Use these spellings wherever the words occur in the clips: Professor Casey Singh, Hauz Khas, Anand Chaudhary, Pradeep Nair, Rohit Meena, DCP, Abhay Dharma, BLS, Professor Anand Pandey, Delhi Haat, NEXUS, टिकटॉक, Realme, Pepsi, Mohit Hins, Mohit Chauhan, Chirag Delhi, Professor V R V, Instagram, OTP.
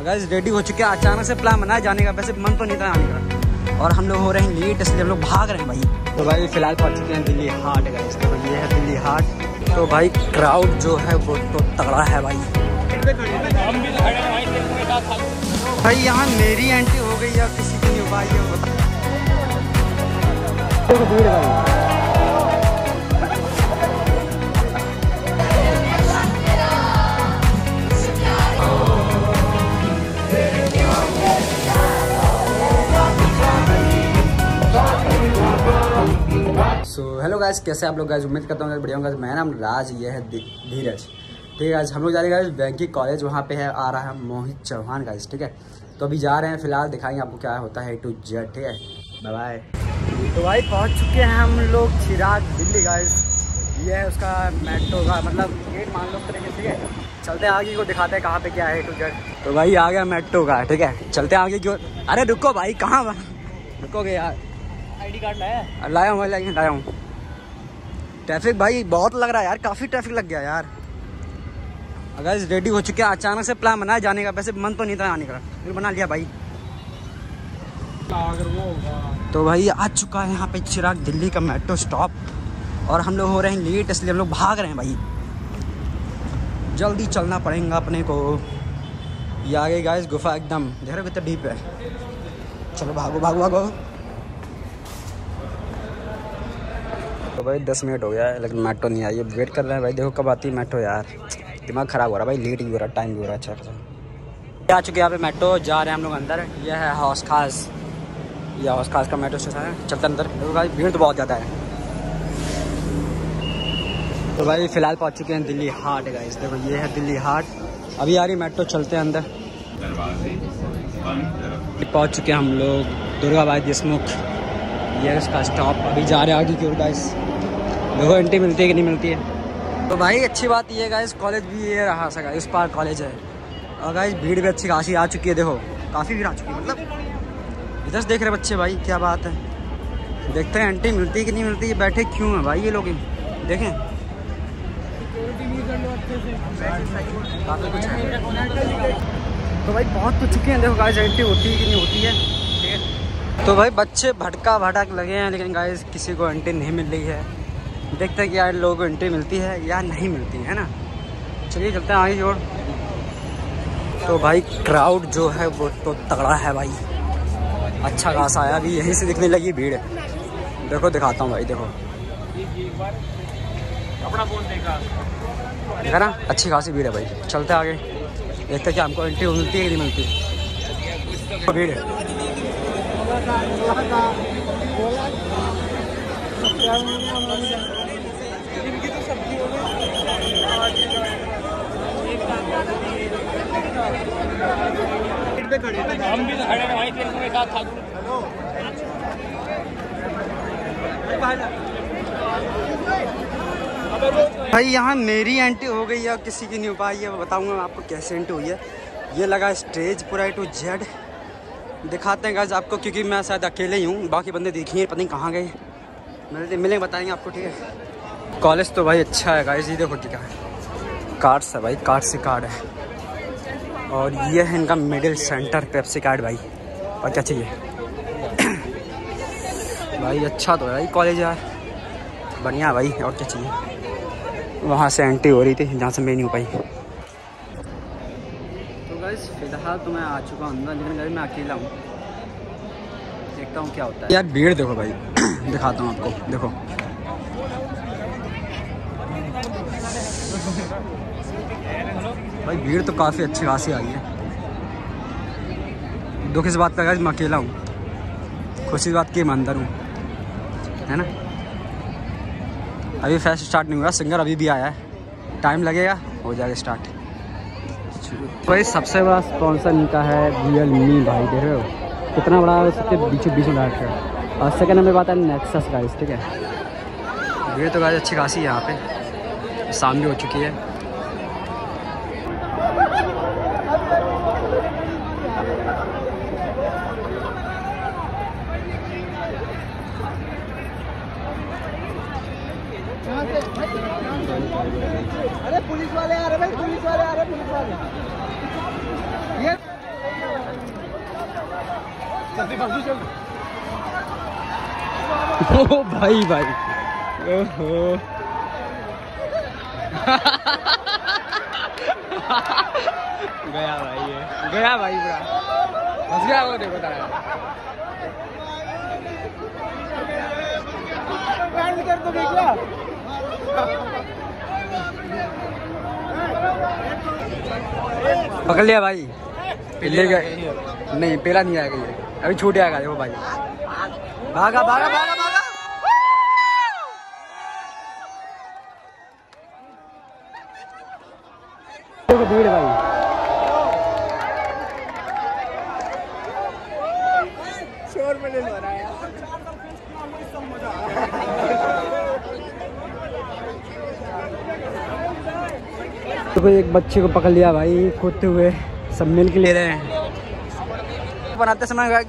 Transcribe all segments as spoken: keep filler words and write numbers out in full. अगर रेडी हो चुके हैं, अचानक से प्लान बनाया जाने का, वैसे मन तो नहीं था आने का और हम लोग हो रहे हैं लेट, इसलिए हम लोग भाग रहे हैं भाई। तो भाई फिलहाल पहुँच चुके हैं दिल्ली हाट। तो ये है दिल्ली हाट। तो भाई क्राउड जो है वो तो तगड़ा है भाई। भाई यहाँ मेरी एंट्री हो गई या किसी की नहीं हो पाई है भाई। सो हेलो गाइस, कैसे आप लोग गाइस? उम्मीद करता हूँ बढ़िया होंगे। मेरा नाम राज, ये है धीरज। ठीक है, आज हम लोग जा रहे हैं बैंकी कॉलेज, वहाँ पे है आ रहा है मोहित चौहान गाइस। ठीक है, तो अभी जा रहे हैं, फिलहाल दिखाएंगे आपको क्या होता है टू जेड। ठीक है, बाय बाय। तो भाई पहुँच चुके हैं हम लोग चिराग दिल्ली गाइस। ये है उसका मेट्रो का मतलब गेट मान लो तरीके। ठीक है, चलते हैं आगे को, दिखाते हैं कहाँ पे क्या है टू जेड। तो भाई आ गया मेट्रो का। ठीक है, चलते हैं आगे की ओर। अरे रुको भाई, कहाँ रुकोगे यार? आई डी कार्ड लाया? लाया हूँ, लाया हूँ। ट्रैफिक भाई बहुत लग रहा है यार, काफ़ी ट्रैफिक लग गया यार। अगर रेडी हो चुके हैं, अचानक से प्लान बनाया जाने का, वैसे मन तो नहीं था आने का, फिर बना लिया भाई। तो भाई आ चुका है यहाँ पे चिराग दिल्ली का मेट्रो स्टॉप और हम लोग हो रहे हैं लेट, इसलिए हम लोग भाग रहे हैं भाई। जल्दी चलना पड़ेगा अपने को। ये आगे गाइस गुफा एकदम धीरे कितना डीप है। चलो भागो भागो भागो। तो भाई दस मिनट हो गया है लेकिन मेट्रो नहीं आई है, वेट कर रहे हैं भाई, देखो कब आती है मेट्रो। यार दिमाग खराब हो रहा है भाई, लेट भी हो रहा है, टाइम भी हो रहा है। अच्छा खासा आ चुके हैं यहाँ पे मेट्रो, जा रहे हैं हम लोग अंदर। यह है हौज खास, यह हौज खास का मेट्रो स्टेशन है। चलते अंदर। देखो भाई भीड़ तो बहुत ज़्यादा है। तो भाई फिलहाल पहुँच चुके हैं दिल्ली हाट गाइस। देखो ये है दिल्ली हाट, अभी आ रही मेट्रो, चलते हैं अंदर। पहुँच चुके हैं हम लोग दुर्गा दिसमुख, ये उसका स्टॉप। अभी जा रहे हैं आगे की ओर गाइस, देखो एंट्री मिलती है कि नहीं मिलती है। तो भाई अच्छी बात ये गाइस, कॉलेज भी ये रहा सका, इस पार कॉलेज है। और गाइस भीड़ भी अच्छी खासी आ चुकी है, देखो काफ़ी भीड़ आ चुकी है, मतलब इधर से देख रहे बच्चे भाई, क्या बात है। देखते हैं एंट्री मिलती है कि नहीं मिलती। ये बैठे क्यों हैं भाई ये लोग? देखें काफ़ी कुछ है। तो भाई बहुत कुछ चुके हैं, देखो गाइस एंट्री होती है कि नहीं होती है। तो भाई बच्चे भटका भटक लगे हैं, लेकिन गाइस किसी को एंट्री नहीं मिल रही है। देखते हैं कि यार लोगों को एंट्री मिलती है या नहीं मिलती है ना। चलिए चलते हैं आगे की ओर। तो भाई क्राउड जो है वो तो तगड़ा है भाई, अच्छा खासा आया। अभी यहीं से दिखने लगी भीड़, देखो दिखाता हूँ भाई, देखो देखा ना, अच्छी खासी भीड़ है भाई। चलते आगे, देखते कि हमको एंट्री मिलती है कि नहीं मिलती। भीड़ है भाई। यहाँ मेरी एंट्री हो गई या किसी की नहीं हो पाई है, बताऊंगा मैं आपको कैसे एंट्री हुई है। ये लगा स्टेज पूरा टू जेड, दिखाते हैं गाइस आपको, क्योंकि मैं शायद अकेले ही हूँ, बाकी बंदे देखिए पता नहीं कहाँ गए। मिलते मिलेंगे, बताएंगे आपको। ठीक है, कॉलेज तो भाई अच्छा है गाइस। ये देखो ठीक है, कार्ड्स है भाई, कार्ड से कार्ड है। और ये है इनका मिडिल सेंटर पेप्सी कार्ड भाई, और क्या चाहिए भाई? अच्छा तो है भाई कॉलेज यार, बढ़िया भाई, और क्या चाहिए। वहाँ से एंट्री हो रही थी जहाँ से मैं नहीं हो पाई। फिलहाल तो मैं आ चुका हूँ, लेकिन मैं अकेला हूँ, देखता हूँ क्या होता है। यार भीड़ देखो भाई, दिखाता हूँ आपको, देखो भाई भीड़ तो काफ़ी अच्छी खासी आई है। दुख इस बात का मैं अकेला हूँ, खुशी इस बात की मैं अंदर हूँ, है ना। अभी फेस्ट स्टार्ट नहीं हुआ, सिंगर अभी भी आया है, टाइम लगेगा, हो जाएगा स्टार्ट। भाई सबसे बड़ा स्पॉन्सर इनका है रियल मी भाई, देख रहे हो कितना बड़ा उसके बीचों बीच में डाट है। और सेकंड नंबर बात है नेक्सस गाइस। ठीक है, भीड़ तो गाइस अच्छी खासी है यहाँ पे, शाम भी हो चुकी है। अरे पुलिस वाले आ रहे भाई, पुलिस वाले आ रहे, पुलिस वाले। ये ओ भाई भाई ओहो गया भाई ये गया भाई पूरा हंस गया वो देखो तारा बैंड कर दो क्या पकड़ लिया भाई ले गए नहीं पहला नहीं आएगा ये अभी छोटे आएगा देखो भाई भागा भागा भागा भागा भीड़ भाई शोर में ले रहा है तो एक बच्चे को पकड़ लिया भाई खोदते हुए सब मिल के ले रहे हैं बनाते समय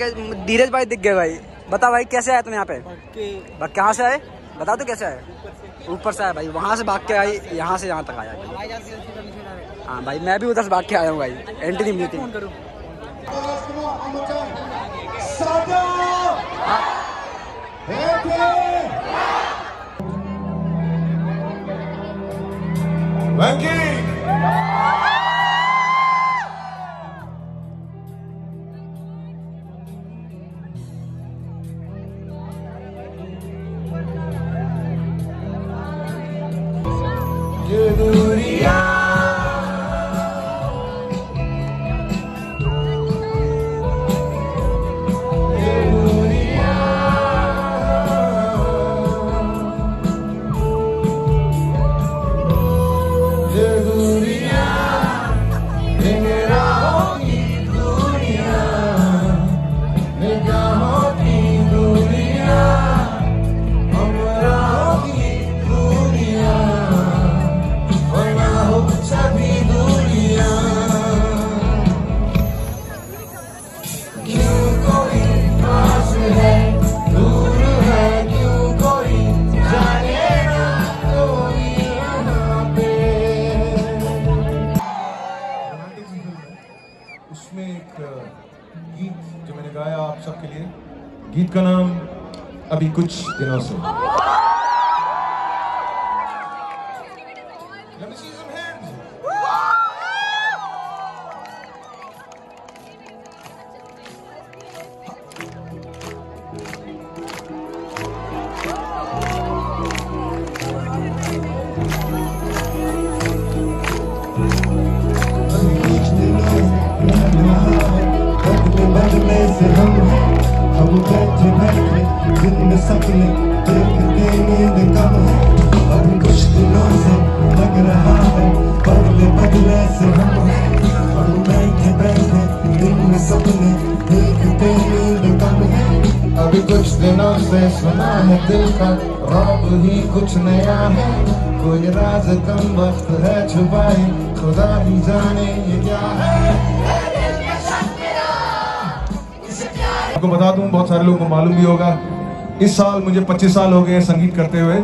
धीरज भाई दिख गए भाई बता भाई कैसे आए तुम यहाँ पे कहाँ से आए बता दो कैसे आए ऊपर से आए भाई वहाँ से भाग के आई यहाँ से यहाँ तक आया हाँ भाई मैं भी उधर से भाग के आया हूँ भाई एंट्री मिलती गीत का नाम अभी कुछ दिनों से कुछ नया है कोई राज कम वक्त है छुपाए खुदा ही जाने ये क्या है आपको बता दूं बहुत सारे लोगों को मालूम भी होगा इस साल मुझे पच्चीस साल हो गए संगीत करते हुए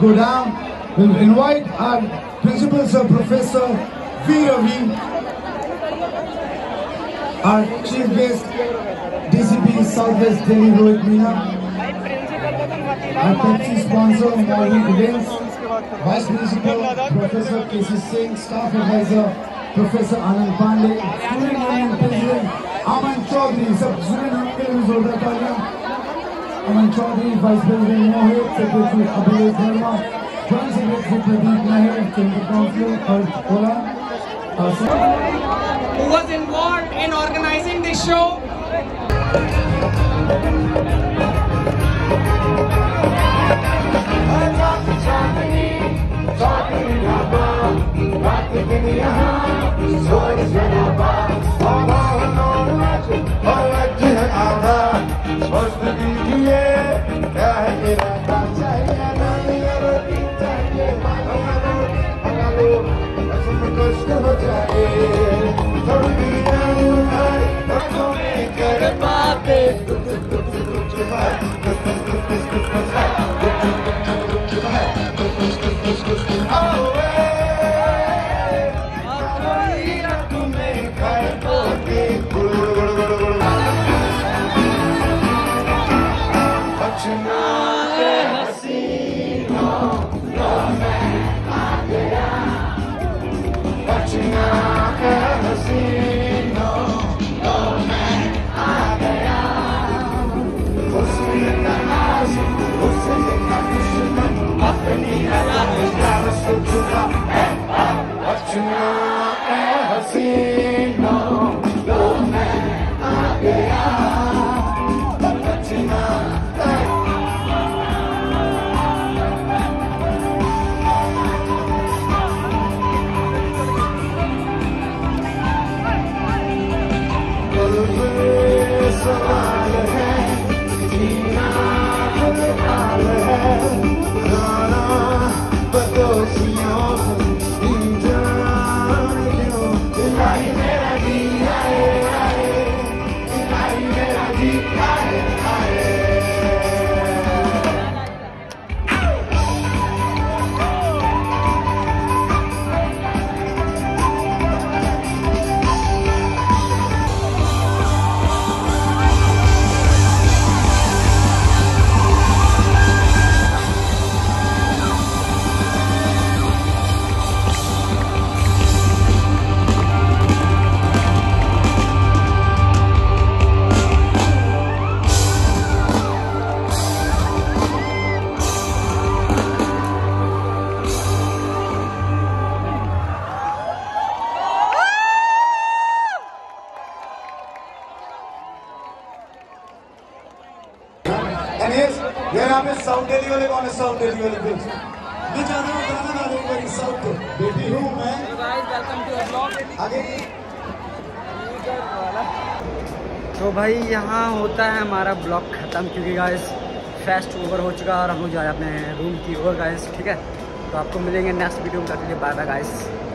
Go down. We'll invite our principal, Sir Professor V R V, our chief guest, D C P Southwest Delhi Rohit Meena, our Pepsi sponsor, Mohit Hins, Vice Principal, Professor Casey Singh, Staff Advisor, Professor Anand Pandey, Student Union President, Anand Chaudhary, Sub Student Union President. Anand Chaudhary, Vice President Mohit, Secretary Abhay Dharma, Joint Secretary Pradeep Nair, Central Council Harkola. Who was involved in organizing this show? And yes, we are in South Delhi Olympics on a South Delhi Olympics. We are going to South Delhi. Baby, who man? Hey guys, welcome to the vlog. आगे तो भाई यहाँ होता है हमारा blog खत्म क्योंकि guys fest over हो चुका है और हम लोग जा रहे हैं अपने रूम की ओर गाइस, ठीक है। तो आपको मिलेंगे नेक्स्ट वीडियो में, तब तक के लिए बाय बाय गाइस।